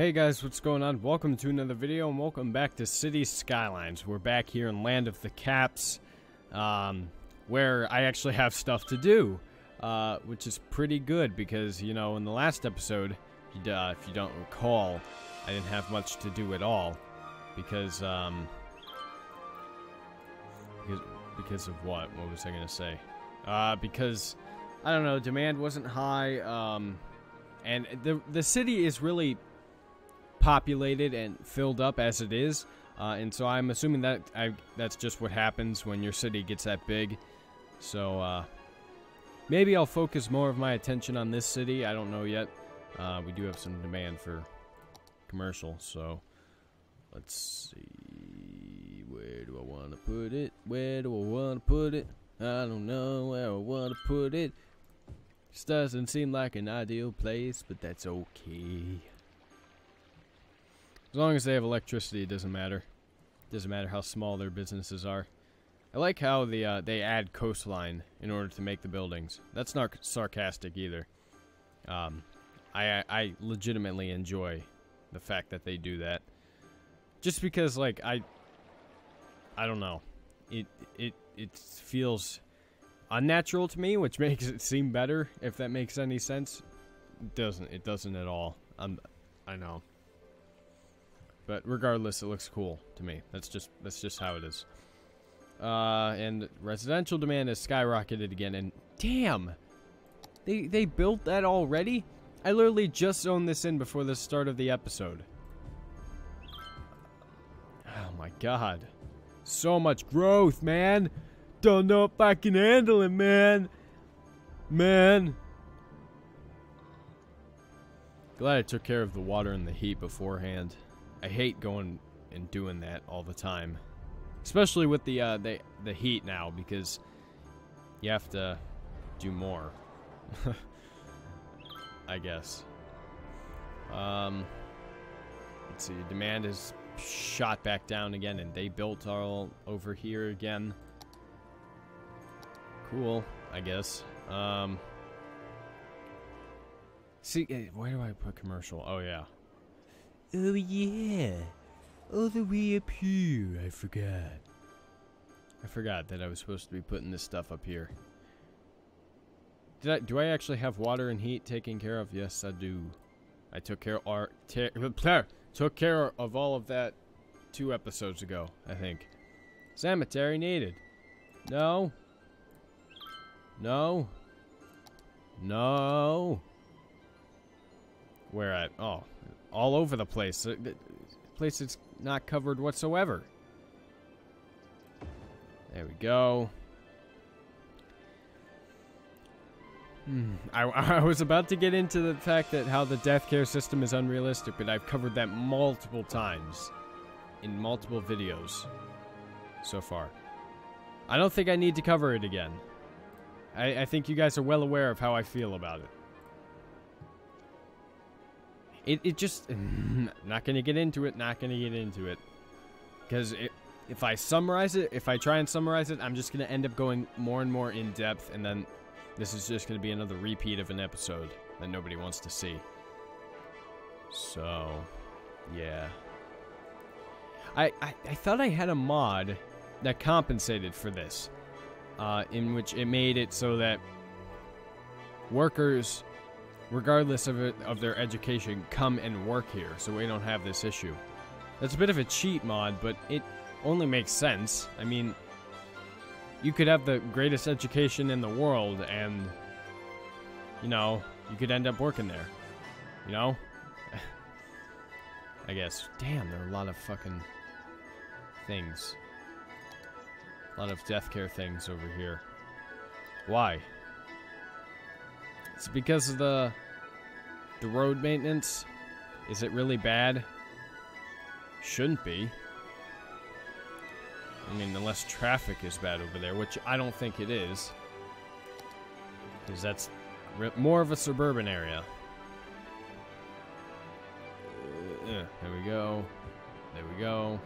Hey guys, what's going on? Welcome to another video and welcome back to Cities: Skylines. We're back here in Land of the Caps, where I actually have stuff to do, which is pretty good because, you know, in the last episode, if you don't recall, I didn't have much to do at all because of what? What was I going to say? Because, I don't know, demand wasn't high, and the city is really populated and filled up as it is, and so I'm assuming that that's just what happens when your city gets that big. So maybe I'll focus more of my attention on this city. I don't know yet. We do have some demand for commercial, so let's see, where do I want to put it? I don't know where I want to put it. This doesn't seem like an ideal place, but that's okay. As long as they have electricity, it doesn't matter. It doesn't matter how small their businesses are. I like how they add coastline in order to make the buildings. That's not sarcastic either. I legitimately enjoy the fact that they do that. Just because, like, I don't know. It feels unnatural to me, which makes it seem better, if that makes any sense. It doesn't at all. I know. But regardless, it looks cool to me. That's just how it is. And residential demand has skyrocketed again. And damn, they built that already? I literally just zoned this in before the start of the episode. Oh my god, so much growth, man. Don't know if I can handle it, man. Glad I took care of the water and the heat beforehand. I hate going and doing that all the time, especially with the heat now, because you have to do more, I guess. Let's see, demand is shot back down again, and they built all over here again. Cool, I guess. See, where do I put commercial? Oh yeah. Oh yeah, all the way up here. I forgot that I was supposed to be putting this stuff up here. Do I actually have water and heat taken care of? Yes, I do. I took care of all of that 2 episodes ago, I think. Sanitary needed. No. No. No. Where at? Oh. All over the place. The place that's not covered whatsoever. There we go. I was about to get into the fact that how the death care system is unrealistic, but I've covered that multiple times in multiple videos so far. I don't think I need to cover it again. I think you guys are well aware of how I feel about it. It just... Not gonna get into it. Because if I summarize it, if I try and summarize it, I'm just gonna end up going more and more in depth, and then this is just gonna be another repeat of an episode that nobody wants to see. So, yeah. I thought I had a mod that compensated for this, in which it made it so that workers, regardless of their education, come and work here, so we don't have this issue. That's a bit of a cheat mod, but it only makes sense. I mean, you could have the greatest education in the world, and, you know, you could end up working there. You know? I guess. Damn, there are a lot of fucking things. A lot of death care things over here. Why? It's because of the road maintenance. Is it really bad? Shouldn't be. I mean, unless traffic is bad over there, which I don't think it is, because that's more of a suburban area. There we go. There we go.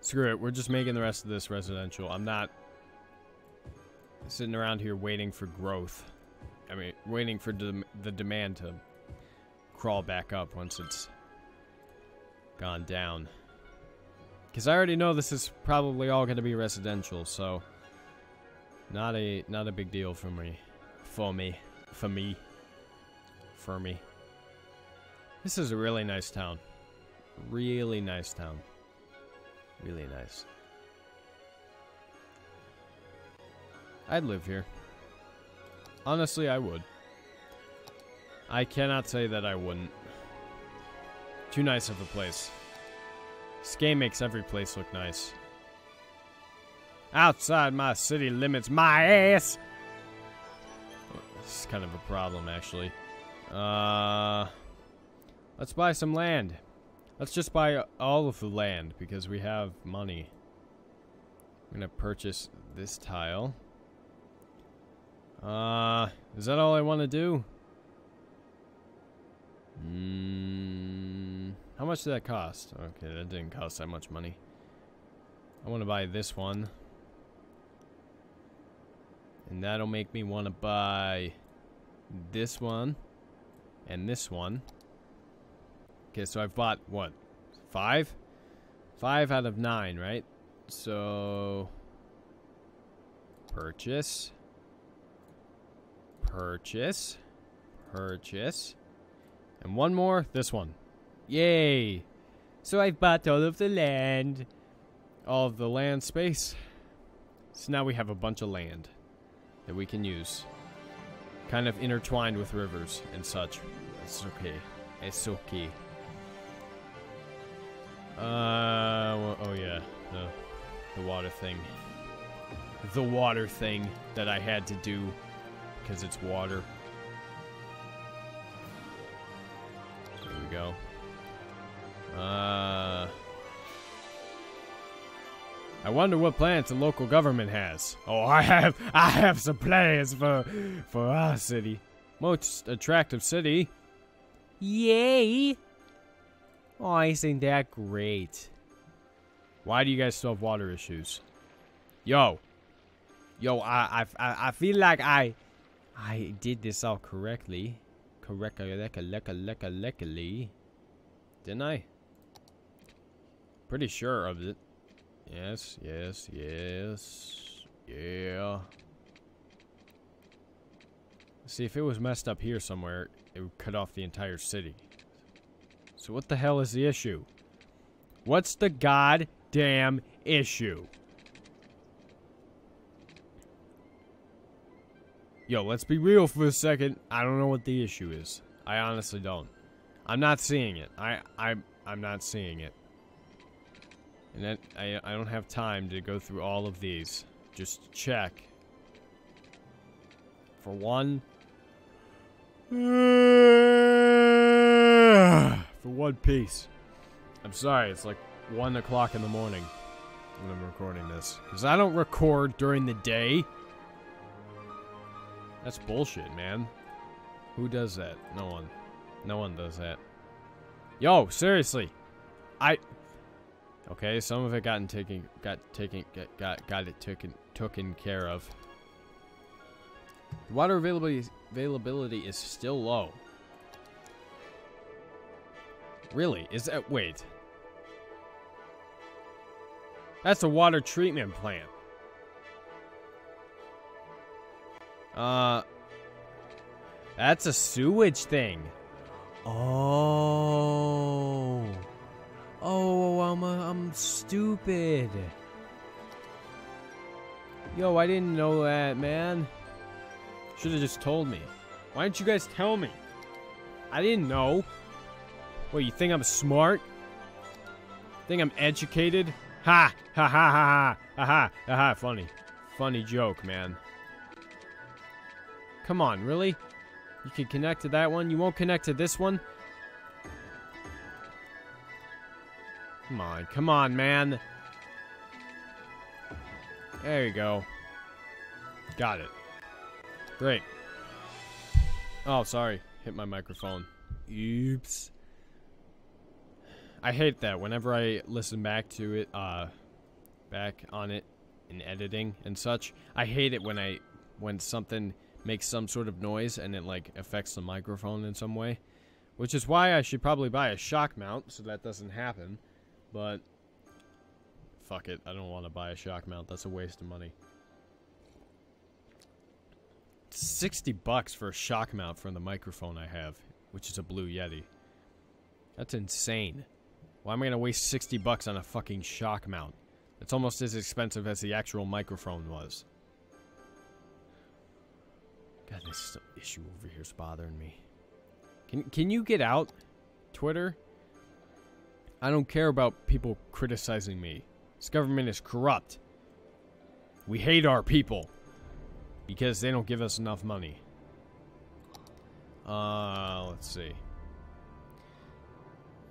Screw it. We're just making the rest of this residential. I'm not sitting around here waiting for growth. I mean, waiting for the demand to crawl back up once it's gone down. Because I already know this is probably all going to be residential, so not a big deal for me. For me. This is a really nice town. Really nice town. Really nice. I'd live here. Honestly, I would. I cannot say that I wouldn't. Too nice of a place. This game makes every place look nice. Outside my city limits, my ass! This is kind of a problem, actually. Let's buy some land. Let's just buy all of the land, because we have money. I'm gonna purchase this tile. Is that all I want to do? How much did that cost? Okay, that didn't cost that much money. I want to buy this one. And that'll make me want to buy this one and this one. Okay, so I've bought, what, 5? 5 out of 9, right? So, purchase. Purchase. Purchase. And one more, this one. Yay! So I've bought all of the land. All of the land space. So now we have a bunch of land that we can use. Kind of intertwined with rivers and such. It's okay. It's okay. Well, oh yeah. The water thing. The water thing that I had to do. Because it's water. There we go. I wonder what plans the local government has. Oh, I have some plans for our city. Most attractive city. Yay! Oh, isn't that great? Why do you guys still have water issues? Yo, I feel like I did this all correctly. Correctly. Didn't I? Pretty sure of it. Yes. Yeah. See, if it was messed up here somewhere, it would cut off the entire city. So what the hell is the issue? What's the goddamn issue? Yo, let's be real for a second. I don't know what the issue is. I honestly don't. I'm not seeing it. I'm not seeing it. And that, I don't have time to go through all of these. Just check. For one. For one piece. I'm sorry, it's like 1 o'clock in the morning when I'm recording this. Because I don't record during the day. That's bullshit, man. Who does that? No one. No one does that. Yo, seriously. Okay, some of it got taken care of. Water availability is still low. Really? Is that, wait. That's a water treatment plant. That's a sewage thing. Oh, I'm stupid. Yo, I didn't know that, man. Should have just told me. Why didn't you guys tell me? I didn't know. What, you think I'm smart? Think I'm educated? Ha! Ha ha ha ha! Aha! Aha! Funny. Funny joke, man. Come on, really? You can connect to that one? You won't connect to this one? Come on, man. There you go. Got it. Great. Oh, sorry. Hit my microphone. Oops. I hate that. Whenever I listen back to it, back on it in editing and such, I hate it when something makes some sort of noise and it like affects the microphone in some way. Which is why I should probably buy a shock mount, so that doesn't happen. But, fuck it. I don't want to buy a shock mount. That's a waste of money. $60 for a shock mount from the microphone I have, which is a Blue Yeti. That's insane. Why am I going to waste $60 on a fucking shock mount? It's almost as expensive as the actual microphone was. God, this issue over here is bothering me. Can you get out, Twitter? I don't care about people criticizing me. This government is corrupt. We hate our people. Because they don't give us enough money. Let's see.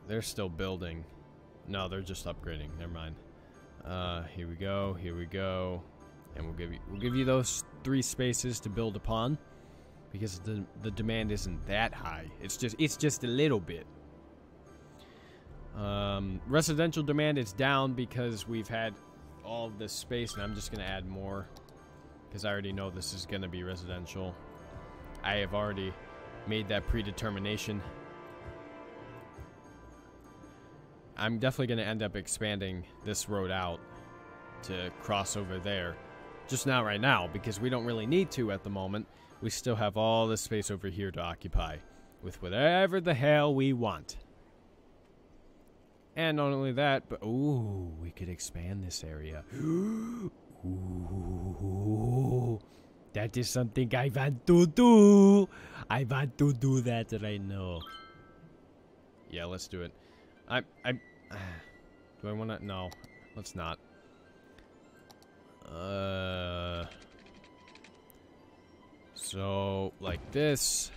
They're still building. No, they're just upgrading. Never mind. Here we go. Here we go. And we'll give you those 3 spaces to build upon, because the demand isn't that high. It's just a little bit. Residential demand is down because we've had all of this space, and I'm just gonna add more. Because I already know this is going to be residential. I have already made that predetermination. I'm definitely going to end up expanding this road out to cross over there. Just not right now, because we don't really need to at the moment. We still have all this space over here to occupy with whatever the hell we want. And not only that, but... ooh, we could expand this area. Ooh, that is something I want to do. I want to do that right now. Yeah, let's do it. Do I want to? No, let's not. So like this.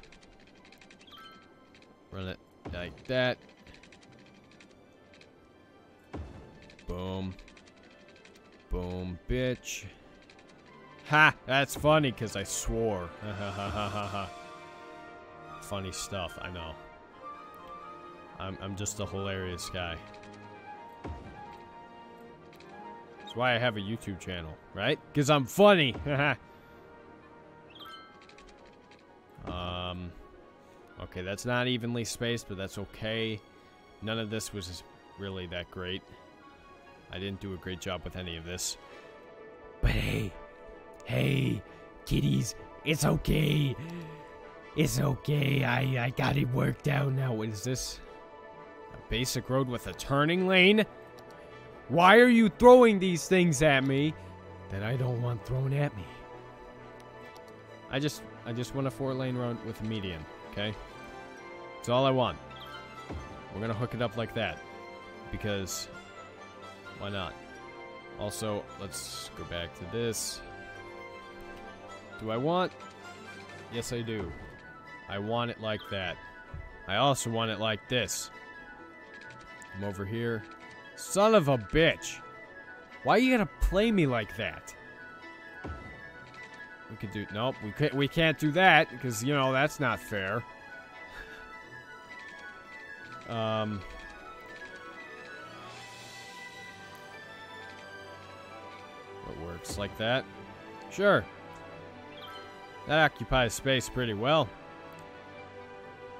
Run it like that. Boom. Boom, bitch. Ha! That's funny, because I swore. Funny stuff, I know. I'm just a hilarious guy. That's why I have a YouTube channel, right? Because I'm funny! Okay, that's not evenly spaced, but that's okay. None of this was really that great. I didn't do a great job with any of this. But hey, hey, kitties, it's okay. It's okay, I got it worked out now. What is this? A basic road with a turning lane? Why are you throwing these things at me that I don't want thrown at me? I just want a 4-lane road with a median, okay? That's all I want. We're gonna hook it up like that, because... why not? Also, let's go back to this. Do I want? Yes, I do. I want it like that. I also want it like this. Come over here. Son of a bitch! Why are you gonna play me like that? We could do... nope, we can't do that, because, you know, that's not fair. It works like that. Sure. That occupies space pretty well.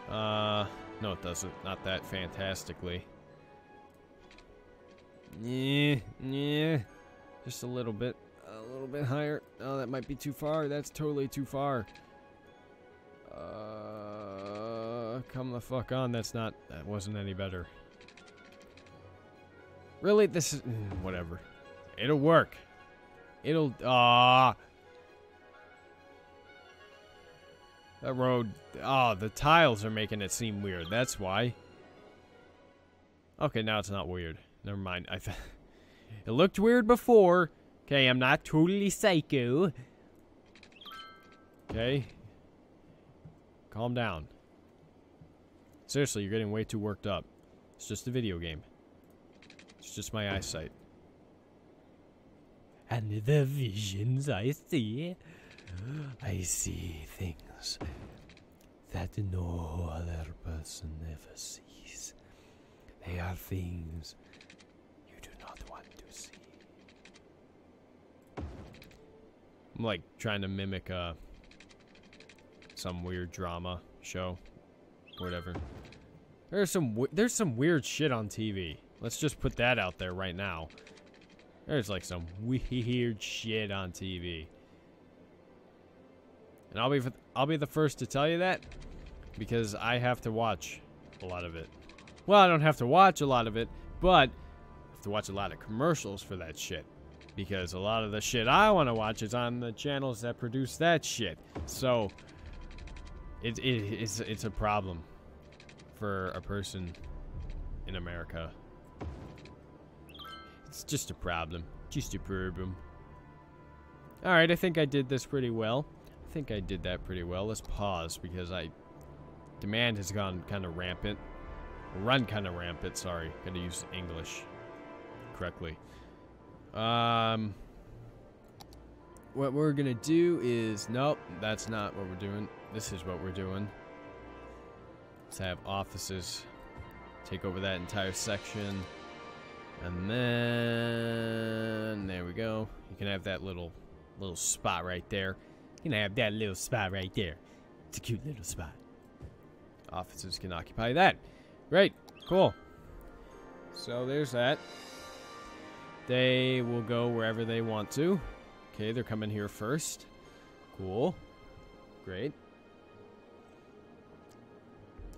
No, it doesn't. Not that fantastically. Yeah, yeah. Just a little bit higher. Oh, that might be too far. That's totally too far. Come the fuck on. That's not... that wasn't any better. Really, this is... whatever. It'll work. It'll, that road, the tiles are making it seem weird, that's why. Okay, now it's not weird. Never mind, it looked weird before. Okay, I'm not totally psycho. Okay. Calm down. Seriously, you're getting way too worked up. It's just a video game. It's just my eyesight. And the visions I see things that no other person ever sees. They are things you do not want to see. I'm like trying to mimic some weird drama show, whatever. There's some weird shit on TV. Let's just put that out there right now. There's like some weird shit on TV. And I'll be the first to tell you that, because I have to watch a lot of it. Well, I don't have to watch a lot of it, but I have to watch a lot of commercials for that shit, because a lot of the shit I want to watch is on the channels that produce that shit. So it's a problem for a person in America. It's just a problem. Just a problem. All right, I think I did this pretty well. I think I did that pretty well. Let's pause, because demand has gone kind of rampant. Run kind of rampant, sorry. Gotta use English correctly. What we're gonna do is, nope, that's not what we're doing. This is what we're doing. Let's have offices take over that entire section. And then there we go. You can have that little spot right there. You can have that little spot right there. It's a cute little spot. Offices can occupy that. Great, cool. So there's that. They will go wherever they want to. Okay, they're coming here first. Cool. Great.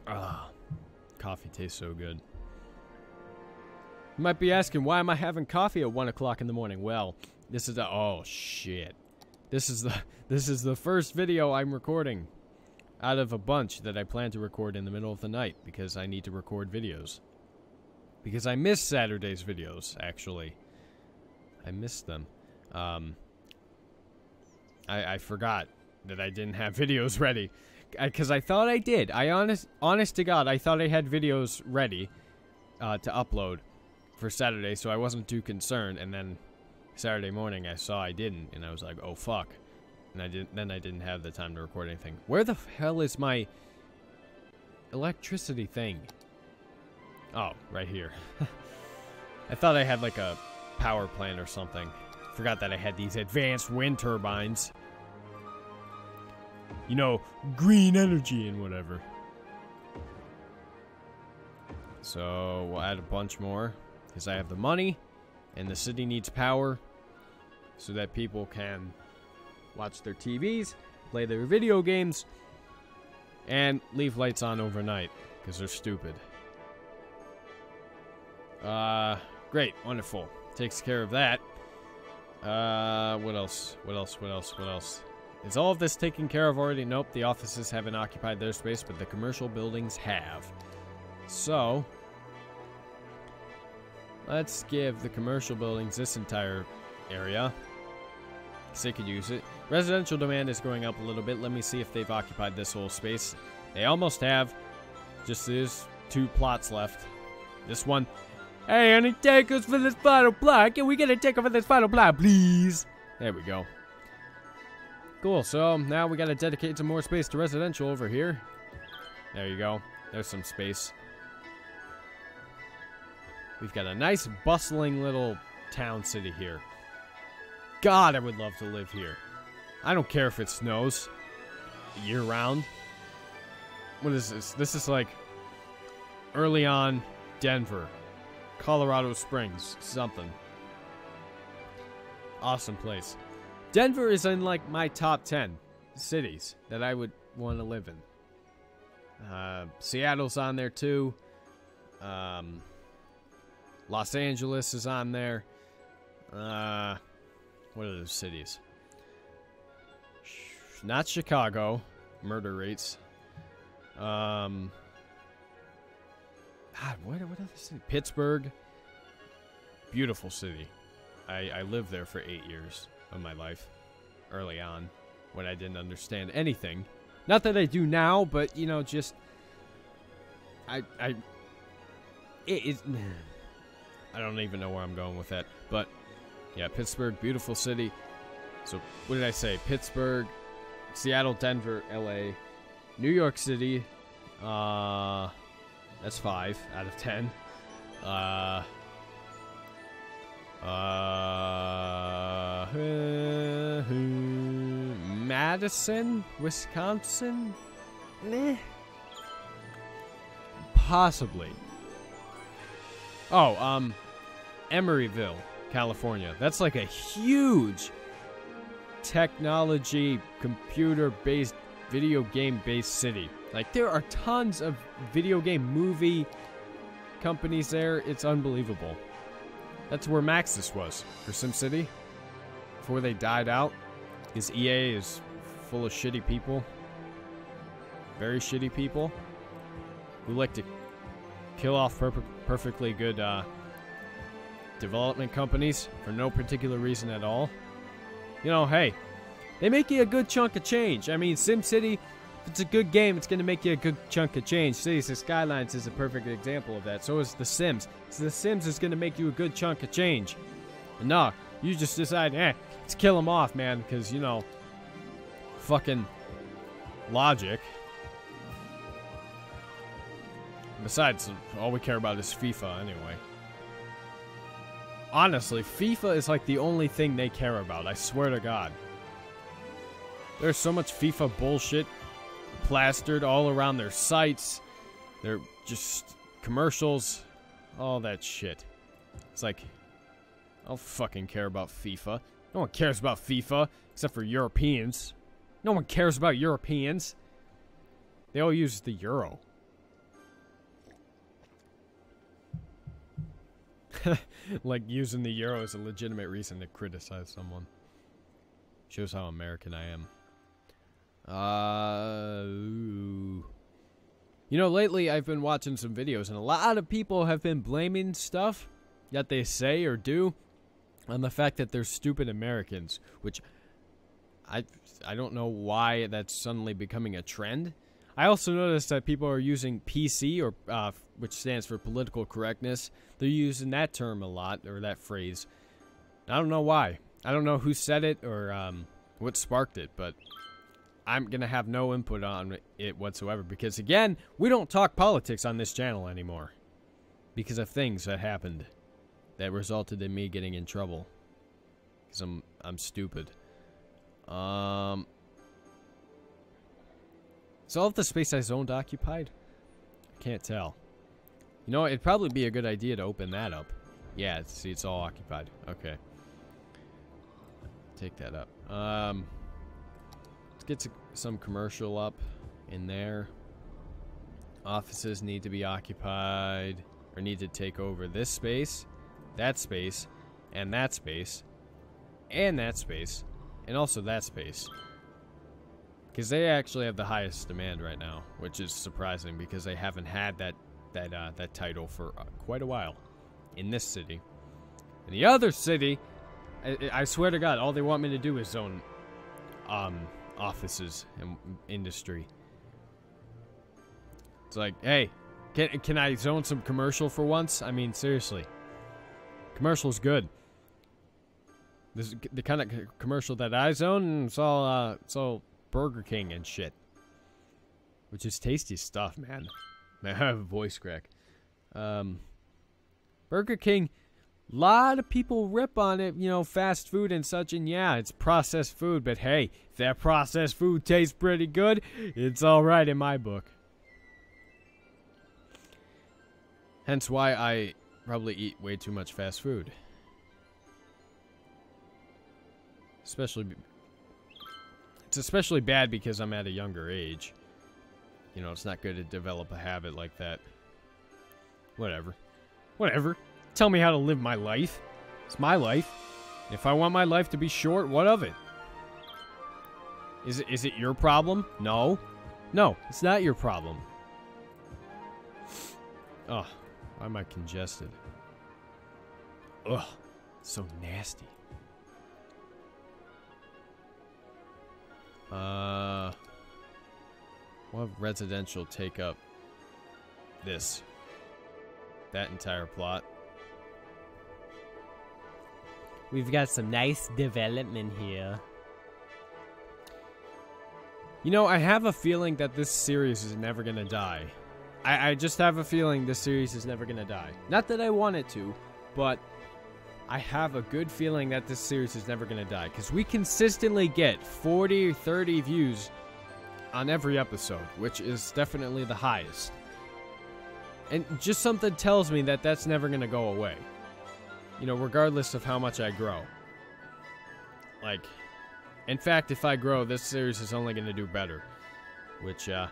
Ah, coffee tastes so good. You might be asking, why am I having coffee at 1 o'clock in the morning? Well, this is the, oh shit. This is the first video I'm recording out of a bunch that I plan to record in the middle of the night, because I need to record videos. Because I miss Saturday's videos, actually. I missed them. I forgot that I didn't have videos ready. Because I thought I did. Honest to God, I thought I had videos ready to upload for Saturday, so I wasn't too concerned. And then Saturday morning, I saw I didn't, and I was like, oh, fuck. And I didn't have the time to record anything. Where the hell is my electricity thing? Oh, right here. I thought I had like a power plant or something. Forgot that I had these advanced wind turbines. You know, green energy and whatever. So we'll add a bunch more, because I have the money and the city needs power so that people can watch their TVs, play their video games, and leave lights on overnight, because they're stupid. Great, wonderful. Takes care of that. What else? Is all of this taken care of already? Nope, the offices haven't occupied their space, but the commercial buildings have. So, let's give the commercial buildings this entire area. They could use it. Residential demand is going up a little bit. Let me see if they've occupied this whole space. They almost have. Just there's 2 plots left. This one. Hey, honey, take us for this final plot. Can we get a take over this final plot, please? There we go. Cool. So now we got to dedicate some more space to residential over here. There you go. There's some space. We've got a nice bustling little town city here. God, I would love to live here. I don't care if it snows year-round. What is this? This is like early on Denver, Colorado Springs, something. Awesome place. Denver is in like my top 10 cities that I would want to live in. Seattle's on there too. Los Angeles is on there. What are those cities? Not Chicago. Murder rates. God, what other city? Pittsburgh. Beautiful city. I lived there for 8 years of my life. Early on, when I didn't understand anything. Not that I do now, but, you know, just... I don't even know where I'm going with that, but... Yeah, Pittsburgh, beautiful city. So, what did I say? Pittsburgh, Seattle, Denver, LA, New York City. That's 5 out of 10. Madison, Wisconsin. possibly? Oh, Emeryville, California. That's like a huge technology, computer-based, video game-based city. Like, there are tons of video game movie companies there. It's unbelievable. That's where Maxis was for SimCity. Before they died out, because EA is full of shitty people. Very shitty people who like to kill off perfectly good development companies for no particular reason at all. You know, hey, they make you a good chunk of change. I mean, SimCity, if it's a good game, it's going to make you a good chunk of change. Cities: Skylines is a perfect example of that. So is The Sims. So The Sims is going to make you a good chunk of change. And no, you just decide, eh, let's kill them off, man, because, you know, fucking logic. Besides, all we care about is FIFA anyway. Honestly, FIFA is like the only thing they care about, I swear to God. There's so much FIFA bullshit plastered all around their sites. They're just commercials, all that shit. It's like, I don't fucking care about FIFA. No one cares about FIFA, except for Europeans. No one cares about Europeans. They all use the euro. Like, using the euro is a legitimate reason to criticize someone. Shows how American I am. Ooh. You know, lately I've been watching some videos, and a lot of people have been blaming stuff that they say or do on the fact that they're stupid Americans, which I don't know why that's suddenly becoming a trend. I also noticed that people are using PC, or which stands for political correctness. They're using that term a lot, or that phrase. I don't know why. I don't know who said it or what sparked it, but I'm going to have no input on it whatsoever because, again, we don't talk politics on this channel anymore because of things that happened that resulted in me getting in trouble because I'm stupid. Is all of the space I zoned occupied? I can't tell. You know, it'd probably be a good idea to open that up. Yeah, see, it's all occupied. Okay. Take that up. Let's get some commercial up in there. Offices need to be occupied, or need to take over this space, that space, and that space, and that space, and also that space. Because they actually have the highest demand right now, which is surprising because they haven't had that title for quite a while in this city. In the other city, I swear to God, all they want me to do is own offices and industry. It's like, hey, can I zone some commercial for once? I mean, seriously, commercial's good. This is the kind of commercial that I zone. It's all Burger King and shit, which is tasty stuff, man. I have a voice crack. Burger King, a lot of people rip on it, you know, fast food and such, and yeah, it's processed food, but hey, if that processed food tastes pretty good, it's alright in my book. Hence why I probably eat way too much fast food. It's especially bad because I'm at a younger age. You know, it's not good to develop a habit like that. Whatever. Tell me how to live my life. It's my life. If I want my life to be short, what of it? Is it your problem? No, it's not your problem. Oh, why am I congested? Ugh, so nasty. What residential take up this? That entire plot. We've got some nice development here. You know, I have a feeling that this series is never gonna die. I just have a feeling this series is never gonna die. Not that I want it to, but I have a good feeling that this series is never going to die. Because we consistently get 40 or 30 views on every episode, which is definitely the highest. And just something tells me that that's never going to go away. You know, regardless of how much I grow. Like, in fact, if I grow, this series is only going to do better. Which, I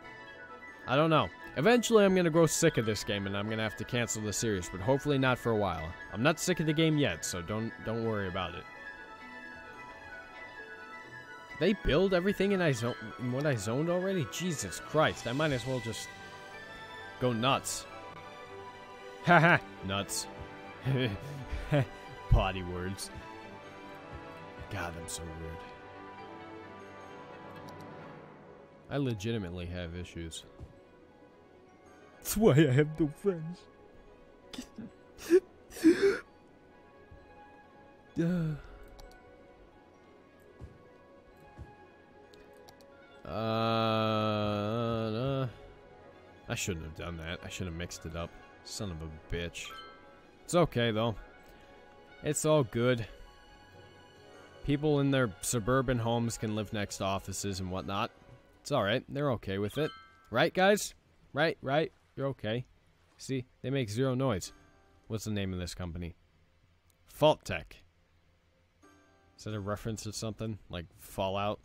don't know. Eventually, I'm going to grow sick of this game, and I'm going to have to cancel the series, but hopefully not for a while. I'm not sick of the game yet, so don't worry about it. They build everything in what I zoned already? Jesus Christ, I might as well just go nuts. Haha, nuts. Potty words. God, I'm so weird. I legitimately have issues. That's why I have no friends. No. I shouldn't have done that. I should have mixed it up. Son of a bitch. It's okay, though. It's all good. People in their suburban homes can live next to offices and whatnot. It's alright. They're okay with it. Right, guys? Right, right. You're okay. See, they make zero noise. What's the name of this company? Fault Tech. Is that a reference to something? Like Fallout?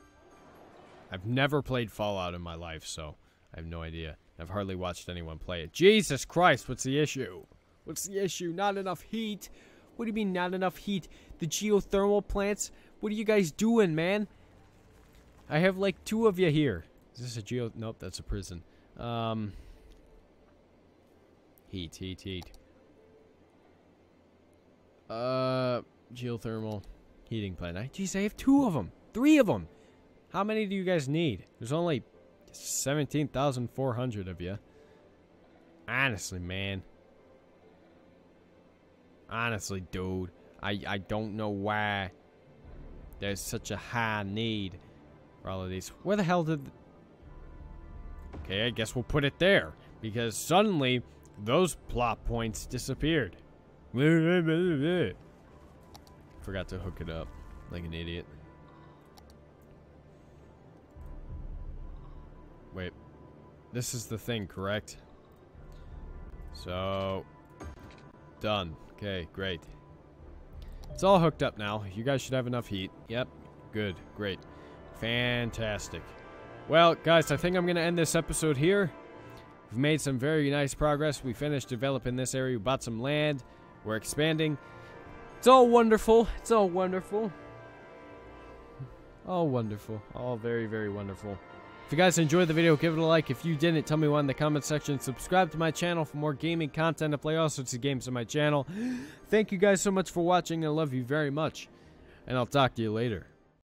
I've never played Fallout in my life, so I have no idea. I've hardly watched anyone play it. Jesus Christ, what's the issue? What's the issue? Not enough heat. What do you mean not enough heat? The geothermal plants? What are you guys doing, man? I have like two of you here. Is this a geo? Nope, that's a prison. Heat, heat, heat. Geothermal heating plant. Jeez, I have two of them. Three of them. How many do you guys need? There's only 17,400 of you. Honestly, man. Honestly, dude. I don't know why there's such a high need. All of these. Where the hell did... Okay, I guess we'll put it there. Because suddenly, those plot points disappeared. Forgot to hook it up. Like an idiot. Wait. This is the thing, correct? So... Done. Okay, great. It's all hooked up now. You guys should have enough heat. Yep. Good. Great. Fantastic. Well, guys, I think I'm going to end this episode here. We've made some very nice progress. We finished developing this area. We bought some land. We're expanding. It's all wonderful. It's all wonderful. All wonderful. All very, very wonderful. If you guys enjoyed the video, give it a like. If you didn't, tell me why in the comment section. Subscribe to my channel for more gaming content. I play all sorts of games on my channel. Thank you guys so much for watching. I love you very much. And I'll talk to you later.